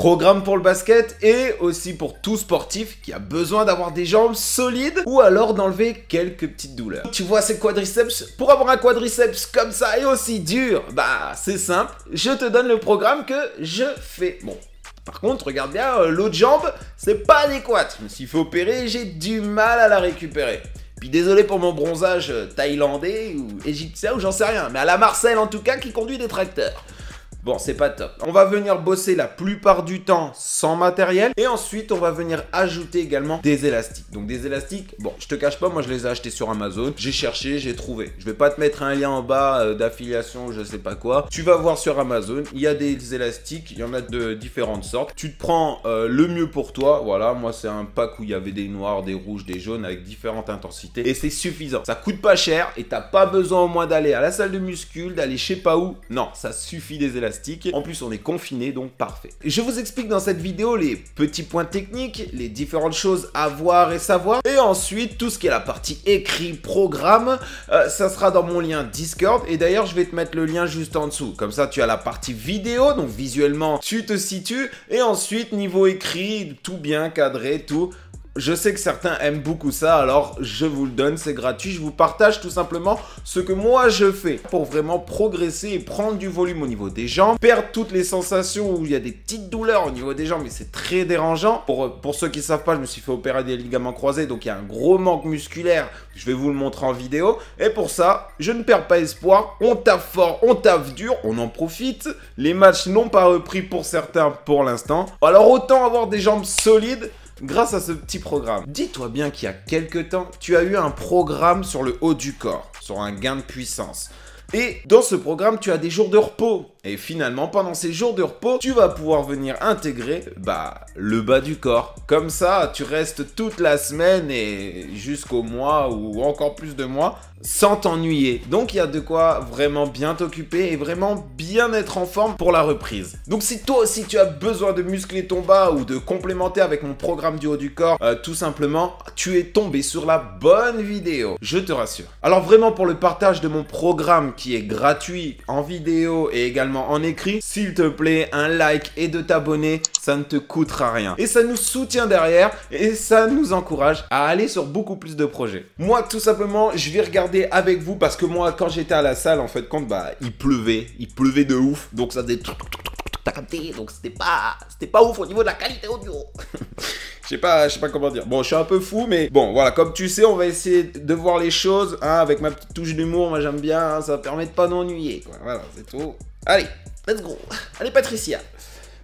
programme pour le basket et aussi pour tout sportif qui a besoin d'avoir des jambes solides ou alors d'enlever quelques petites douleurs. Tu vois ces quadriceps? Pour avoir un quadriceps comme ça et aussi dur, bah c'est simple, je te donne le programme que je fais. Bon. Par contre, regarde bien, l'autre jambe, c'est pas adéquat. Je me suis fait opérer, j'ai du mal à la récupérer. Puis désolé pour mon bronzage thaïlandais ou égyptien ou j'en sais rien, mais à la Marcel en tout cas qui conduit des tracteurs. Bon, c'est pas top. On va venir bosser la plupart du temps sans matériel et ensuite on va venir ajouter également des élastiques. Donc des élastiques, bon, je te cache pas, moi je les ai achetés sur Amazon, j'ai cherché, j'ai trouvé. Je vais pas te mettre un lien en bas d'affiliation, je sais pas quoi. Tu vas voir sur Amazon, il y a des élastiques, il y en a de différentes sortes. Tu te prends le mieux pour toi, voilà, moi c'est un pack où il y avait des noirs, des rouges, des jaunes avec différentes intensités et c'est suffisant. Ça coûte pas cher et t'as pas besoin au moins d'aller à la salle de muscule, d'aller je sais pas où. Non, ça suffit des élastiques. En plus on est confiné, donc parfait. Je vous explique dans cette vidéo les petits points techniques, les différentes choses à voir et savoir, et ensuite tout ce qui est la partie écrit, programme, ça sera dans mon lien Discord. Et d'ailleurs je vais te mettre le lien juste en dessous, comme ça tu as la partie vidéo, donc visuellement tu te situes, et ensuite niveau écrit, tout bien cadré, tout. Je sais que certains aiment beaucoup ça, alors je vous le donne, c'est gratuit. Je vous partage tout simplement ce que moi je fais pour vraiment progresser et prendre du volume au niveau des jambes, perdre toutes les sensations où il y a des petites douleurs au niveau des jambes, mais c'est très dérangeant. Pour ceux qui ne savent pas, je me suis fait opérer des ligaments croisés, donc il y a un gros manque musculaire, je vais vous le montrer en vidéo. Et pour ça, je ne perds pas espoir, on taffe fort, on taffe dur, on en profite. Les matchs n'ont pas repris pour certains pour l'instant, alors autant avoir des jambes solides grâce à ce petit programme. Dis-toi bien qu'il y a quelques temps, tu as eu un programme sur le haut du corps, sur un gain de puissance. Et dans ce programme, tu as des jours de repos. Et finalement, pendant ces jours de repos, tu vas pouvoir venir intégrer le bas du corps. Comme ça, tu restes toute la semaine et jusqu'au mois ou encore plus de mois sans t'ennuyer. Donc, il y a de quoi vraiment bien t'occuper et vraiment bien être en forme pour la reprise. Donc, si toi aussi tu as besoin de muscler ton bas ou de complémenter avec mon programme du haut du corps, tout simplement, tu es tombé sur la bonne vidéo. Je te rassure. Alors, vraiment, pour le partage de mon programme qui est gratuit en vidéo et également en écrit, s'il te plaît, un like et de t'abonner, ça ne te coûtera rien. Et ça nous soutient derrière et ça nous encourage à aller sur beaucoup plus de projets. Moi, tout simplement, je vais regarder avec vous parce que moi, quand j'étais à la salle, en fait, il pleuvait de ouf. Donc, ça faisait... T'as capté? Donc, c'était pas ouf au niveau de la qualité audio. Je sais pas comment dire. Bon, je suis un peu fou, mais bon, voilà, comme tu sais, on va essayer de voir les choses hein, avec ma petite touche d'humour, moi j'aime bien, hein, ça permet de pas m'ennuyer, quoi. Voilà, c'est tout. Allez, let's go. Allez, Patricia.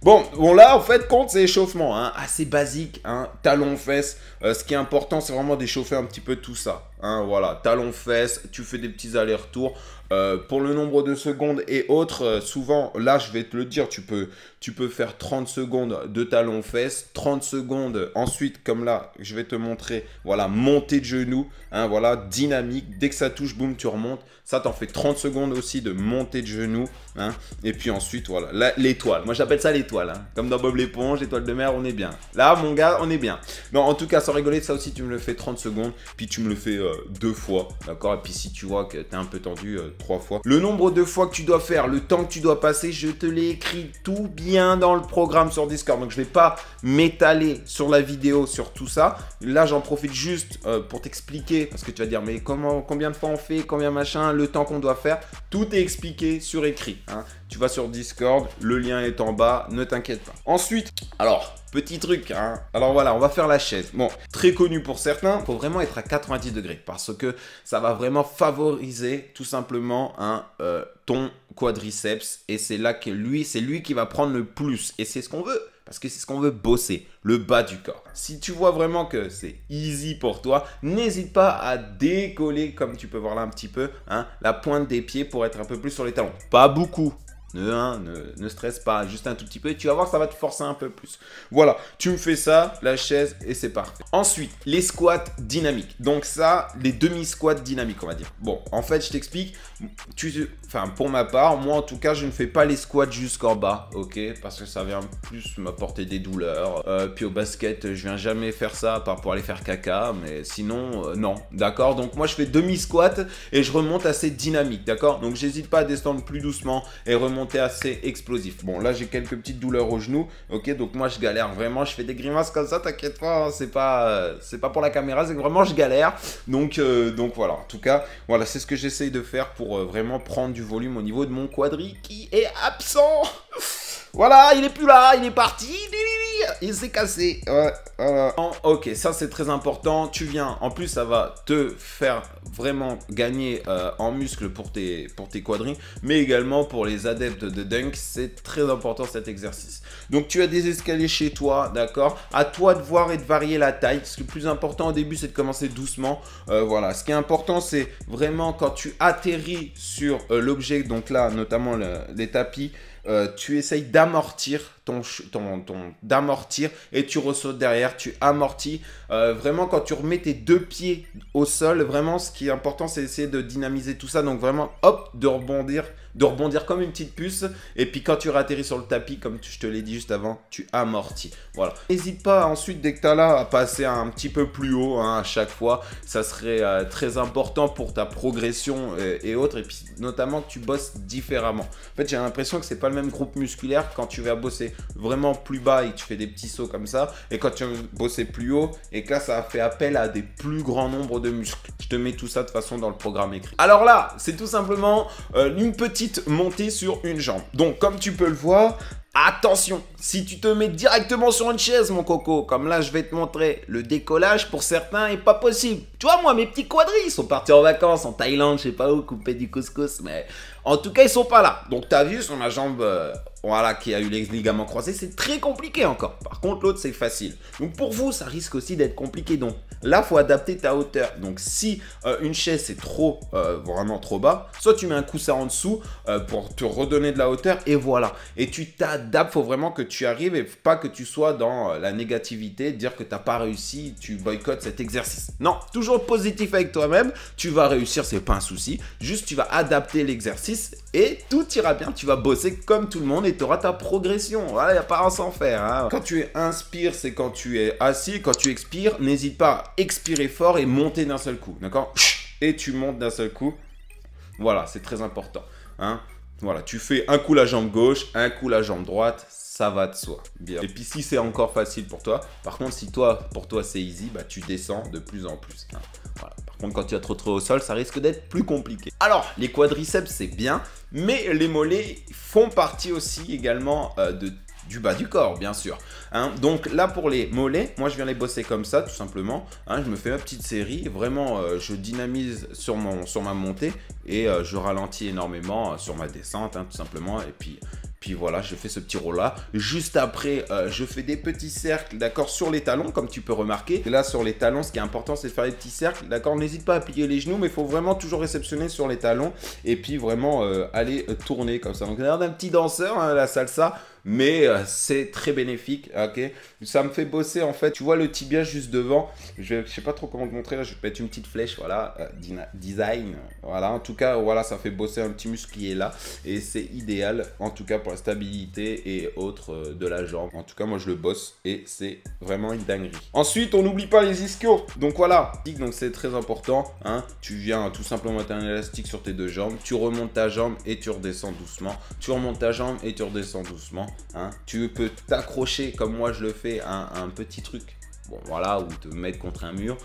Bon, là, en fait, compte, c'est échauffement, hein, assez basique, hein, talons-fesses. Ce qui est important, c'est vraiment d'échauffer un petit peu tout ça. Hein, voilà, talons-fesses, tu fais des petits allers-retours. Pour le nombre de secondes et autres, souvent, là, je vais te le dire, tu peux faire 30 secondes de talons-fesses, 30 secondes ensuite, comme là, je vais te montrer, voilà, montée de genoux, hein, voilà, dynamique. Dès que ça touche, boum, tu remontes. Ça, t'en fais 30 secondes aussi de montée de genoux. Hein, et puis ensuite, voilà, l'étoile. Moi, j'appelle ça l'étoile. Hein, comme dans Bob l'éponge, étoile de mer, on est bien. Là, mon gars, on est bien. Non, en tout cas, sans rigoler, ça aussi, tu me le fais 30 secondes, puis tu me le fais deux fois, d'accord? Et puis si tu vois que t'es un peu tendu, trois fois. Le nombre de fois que tu dois faire, le temps que tu dois passer, je te l'ai écrit tout bien dans le programme sur Discord. Donc je ne vais pas m'étaler sur la vidéo, sur tout ça. Là, j'en profite juste pour t'expliquer, parce que tu vas dire, mais combien de fois on fait, combien machin, le temps qu'on doit faire. Tout est expliqué sur écrit. Hein. Tu vas sur Discord, le lien est en bas, ne t'inquiète pas. Ensuite, alors... petit truc, hein. Alors voilà, on va faire la chaise. Bon, très connu pour certains, faut vraiment être à 90 degrés parce que ça va vraiment favoriser tout simplement hein, ton quadriceps et c'est là que c'est lui qui va prendre le plus et c'est ce qu'on veut. Parce que c'est ce qu'on veut bosser, le bas du corps. Si tu vois vraiment que c'est easy pour toi, n'hésite pas à décoller comme tu peux voir là un petit peu, hein, la pointe des pieds pour être un peu plus sur les talons. Pas beaucoup. Ne stresse pas, juste un tout petit peu et tu vas voir ça va te forcer un peu plus. Voilà, tu me fais ça, la chaise et c'est parfait. Ensuite, les squats dynamiques. Donc ça, les demi-squats dynamiques on va dire. Bon, en fait je t'explique, enfin pour ma part, moi en tout cas je ne fais pas les squats jusqu'en bas, ok? Parce que ça vient plus m'apporter des douleurs. Puis au basket je viens jamais faire ça à part pour aller faire caca, mais sinon non, d'accord? Donc moi je fais demi-squat et je remonte assez dynamique, d'accord? Donc j'hésite pas à descendre plus doucement et remonter monter assez explosif. Bon, là, j'ai quelques petites douleurs au genou. Ok, donc moi, je galère vraiment. Je fais des grimaces comme ça, t'inquiète pas. Hein, c'est pas pour la caméra, c'est que vraiment, je galère. Donc voilà. En tout cas, voilà, c'est ce que j'essaye de faire pour vraiment prendre du volume au niveau de mon quadri qui est absent. Voilà, il est plus là, il est parti. Il s'est cassé. Ouais, voilà. Ok, ça c'est très important. Tu viens, en plus ça va te faire vraiment gagner en muscle pour tes quadris, mais également pour les adeptes de dunk, c'est très important cet exercice. Donc tu as des escaliers chez toi, d'accord? À toi de voir et de varier la taille. Ce qui est le plus important au début, c'est de commencer doucement. Voilà, ce qui est important, c'est vraiment quand tu atterris sur l'objet, donc là notamment les tapis, tu essayes d'amortir d'amortir et tu ressautes derrière, tu amortis. Vraiment, quand tu remets tes deux pieds au sol, vraiment, ce qui est important, c'est essayer de dynamiser tout ça. Donc vraiment, hop, de rebondir comme une petite puce. Et puis quand tu atterris sur le tapis, comme je te l'ai dit juste avant, tu amortis. Voilà. N'hésite pas ensuite, dès que tu as là, à passer un petit peu plus haut hein, à chaque fois. Ça serait très important pour ta progression et autres. Et puis notamment que tu bosses différemment. En fait, j'ai l'impression que c'est pas le même groupe musculaire quand tu vas bosser vraiment plus bas et que tu fais des petits sauts comme ça, et quand tu vas bosser plus haut et que là ça fait appel à des plus grands nombres de muscles. Je te mets tout ça de façon dans le programme écrit. Alors là, c'est tout simplement une petite montée sur une jambe. Donc comme tu peux le voir, attention, si tu te mets directement sur une chaise, mon coco, comme là je vais te montrer, le décollage pour certains est pas possible. Tu vois, moi, mes petits quadris, ils sont partis en vacances en Thaïlande, je sais pas où, couper du couscous, mais en tout cas, ils sont pas là. Donc, tu as vu sur ma jambe, voilà, qui a eu les ligaments croisés, c'est très compliqué encore. Par contre, l'autre, c'est facile. Donc, pour vous, ça risque aussi d'être compliqué. Donc, là, faut adapter ta hauteur. Donc, si une chaise, c'est trop, vraiment trop bas, soit tu mets un coussin en dessous pour te redonner de la hauteur, et voilà. Et tu t'adaptes. Faut vraiment que tu arrives et pas que tu sois dans la négativité, dire que t'as pas réussi, tu boycottes cet exercice. Non, toujours positif avec toi-même, tu vas réussir, c'est pas un souci, juste tu vas adapter l'exercice et tout ira bien, tu vas bosser comme tout le monde et tu auras ta progression, voilà, y a pas à s'en faire. Hein. Quand tu inspires, c'est quand tu es assis, quand tu expires, n'hésite pas à expirer fort et monter d'un seul coup, d'accord? Et tu montes d'un seul coup, voilà, c'est très important, hein. Voilà, tu fais un coup la jambe gauche, un coup la jambe droite, ça va de soi. Bien. Et puis si c'est encore facile pour toi, par contre si toi, pour toi c'est easy, bah tu descends de plus en plus. Hein. Voilà. Par contre quand tu vas te retrouver au sol, ça risque d'être plus compliqué. Alors, les quadriceps c'est bien, mais les mollets font partie aussi également du bas du corps, bien sûr. Hein, donc là, pour les mollets, moi, je viens les bosser comme ça, tout simplement. Hein, je me fais ma petite série. Vraiment, je dynamise sur ma montée et je ralentis énormément sur ma descente, hein, tout simplement. Et puis voilà, je fais ce petit roll-là. Juste après, je fais des petits cercles, d'accord, sur les talons, comme tu peux remarquer. Et là, sur les talons, ce qui est important, c'est de faire des petits cercles, d'accord. N'hésite pas à plier les genoux, mais il faut vraiment toujours réceptionner sur les talons et puis vraiment aller tourner comme ça. Donc, l'air d'un petit danseur, hein, la salsa, mais c'est très bénéfique, ok. Ça me fait bosser, en fait. Tu vois le tibia juste devant. Je sais pas trop comment te montrer. Là, je vais mettre une petite flèche, voilà, design. Voilà, en tout cas, voilà, ça fait bosser un petit muscle qui est là et c'est idéal, en tout cas, pour la stabilité et autres de la jambe. En tout cas, moi, je le bosse et c'est vraiment une dinguerie. Ensuite, on n'oublie pas les ischios. Donc, voilà, donc c'est très important. Hein. Tu viens tout simplement mettre un élastique sur tes deux jambes. Tu remontes ta jambe et tu redescends doucement. Tu remontes ta jambe et tu redescends doucement. Hein. Tu peux t'accrocher, comme moi, je le fais, à un petit truc. Bon, voilà, ou te mettre contre un mur.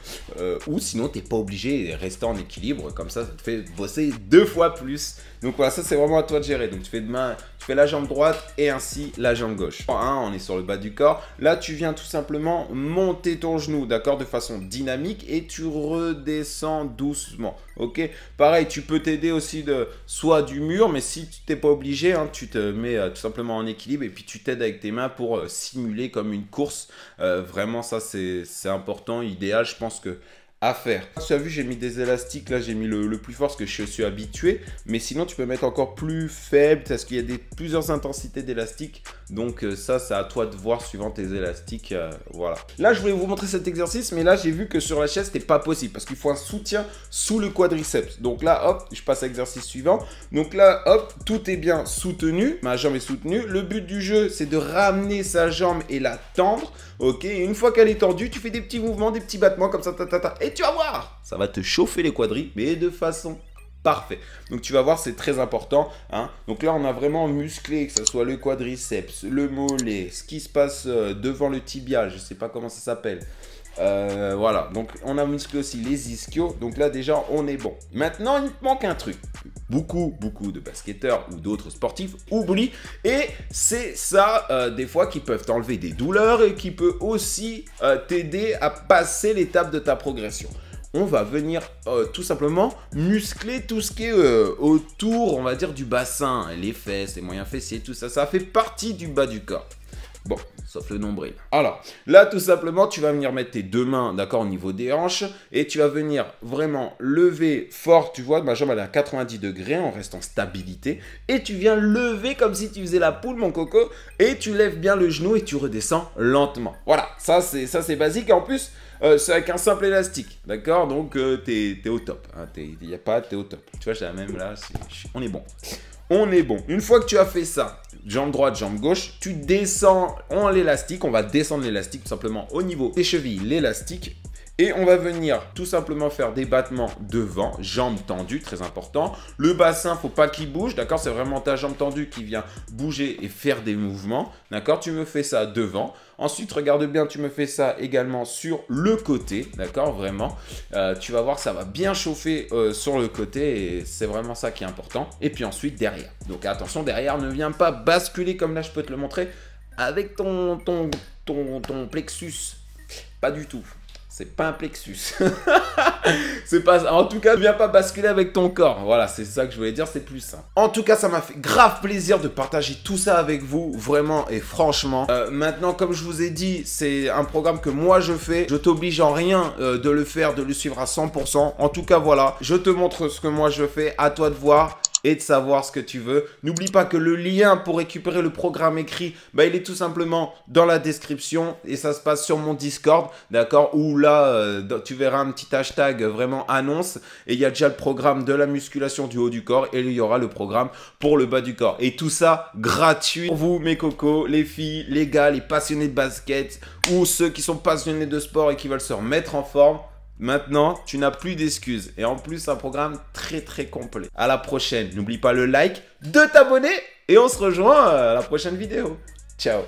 Ou sinon, tu n'es pas obligé de rester en équilibre. Comme ça, ça te fait bosser deux fois plus. Donc voilà, ça, c'est vraiment à toi de gérer. Donc, tu fais la jambe droite et ainsi la jambe gauche. Hein, on est sur le bas du corps. Là, tu viens tout simplement monter ton genou, d'accord, de façon dynamique et tu redescends doucement. Ok, pareil, tu peux t'aider aussi de soit du mur, mais si tu t'es pas obligé, hein, tu te mets tout simplement en équilibre et puis tu t'aides avec tes mains pour simuler comme une course. Vraiment, ça, c'est important, idéal, je pense que à faire. Tu as vu, j'ai mis des élastiques, là j'ai mis le plus fort parce que je suis habitué, mais sinon tu peux mettre encore plus faible parce qu'il y a plusieurs intensités d'élastiques, donc ça c'est à toi de voir suivant tes élastiques, voilà. Là je voulais vous montrer cet exercice, mais là j'ai vu que sur la chaise c'était pas possible parce qu'il faut un soutien sous le quadriceps, donc là hop, je passe à l'exercice suivant, donc là hop, tout est bien soutenu, ma jambe est soutenue, le but du jeu c'est de ramener sa jambe et la tendre, ok, et une fois qu'elle est tendue, tu fais des petits mouvements, des petits battements comme ça, ta, ta, ta, et tu vas voir, ça va te chauffer les quadris, mais de façon Parfait. Donc, tu vas voir, c'est très important. Hein. Donc là, on a vraiment musclé, que ce soit le quadriceps, le mollet, ce qui se passe devant le tibia, je ne sais pas comment ça s'appelle. Voilà, donc on a musclé aussi les ischios. Donc là, déjà, on est bon. Maintenant, il manque un truc. Beaucoup de basketteurs ou d'autres sportifs oublient. Et c'est ça, des fois, qui peuvent t'enlever des douleurs et qui peut aussi t'aider à passer l'étape de ta progression. On va venir tout simplement muscler tout ce qui est autour, on va dire, du bassin, les fesses, les moyens fessiers, tout ça. Ça fait partie du bas du corps. Bon, sauf le nombril. Alors, là, tout simplement, tu vas venir mettre tes deux mains, d'accord, au niveau des hanches. Et tu vas venir vraiment lever fort, tu vois, ma jambe, elle est à 90 degrés, on reste en stabilité. Et tu viens lever comme si tu faisais la poule, mon coco. Et tu lèves bien le genou et tu redescends lentement. Voilà, ça, c'est basique. Et en plus, c'est avec un simple élastique, d'accord? Donc, t'es au top. Hein, t'es au top. Tu vois, j'ai la même là, on est bon. On est bon. Une fois que tu as fait ça, jambe droite, jambe gauche, tu descends en l'élastique. On va descendre l'élastique tout simplement au niveau des chevilles, l'élastique. Et on va venir tout simplement faire des battements devant, jambes tendues, très important. Le bassin, faut pas qu'il bouge, d'accord? C'est vraiment ta jambe tendue qui vient bouger et faire des mouvements, d'accord? Tu me fais ça devant. Ensuite, regarde bien, tu me fais ça également sur le côté, d'accord? Vraiment, tu vas voir, ça va bien chauffer sur le côté et c'est vraiment ça qui est important. Et puis ensuite, derrière. Donc attention, derrière, ne viens pas basculer comme là, je peux te le montrer, avec ton plexus. Pas du tout. C'est pas un plexus. C'est pas... En tout cas, ne viens pas basculer avec ton corps. Voilà, c'est ça que je voulais dire, c'est plus simple. En tout cas, ça m'a fait grave plaisir de partager tout ça avec vous, vraiment et franchement. Maintenant, comme je vous ai dit, c'est un programme que moi je fais. Je t'oblige en rien de le faire, de le suivre à 100%. En tout cas, voilà, je te montre ce que moi je fais. À toi de voir et de savoir ce que tu veux. N'oublie pas que le lien pour récupérer le programme écrit, bah, il est tout simplement dans la description et ça se passe sur mon Discord, d'accord, où là, tu verras un petit hashtag vraiment annonce et il y a déjà le programme de la musculation du haut du corps et il y aura le programme pour le bas du corps. Et tout ça gratuit pour vous, mes cocos, les filles, les gars, les passionnés de basket ou ceux qui sont passionnés de sport et qui veulent se remettre en forme. Maintenant, tu n'as plus d'excuses. Et en plus, un programme très complet. À la prochaine. N'oublie pas le like, de t'abonner et on se rejoint à la prochaine vidéo. Ciao.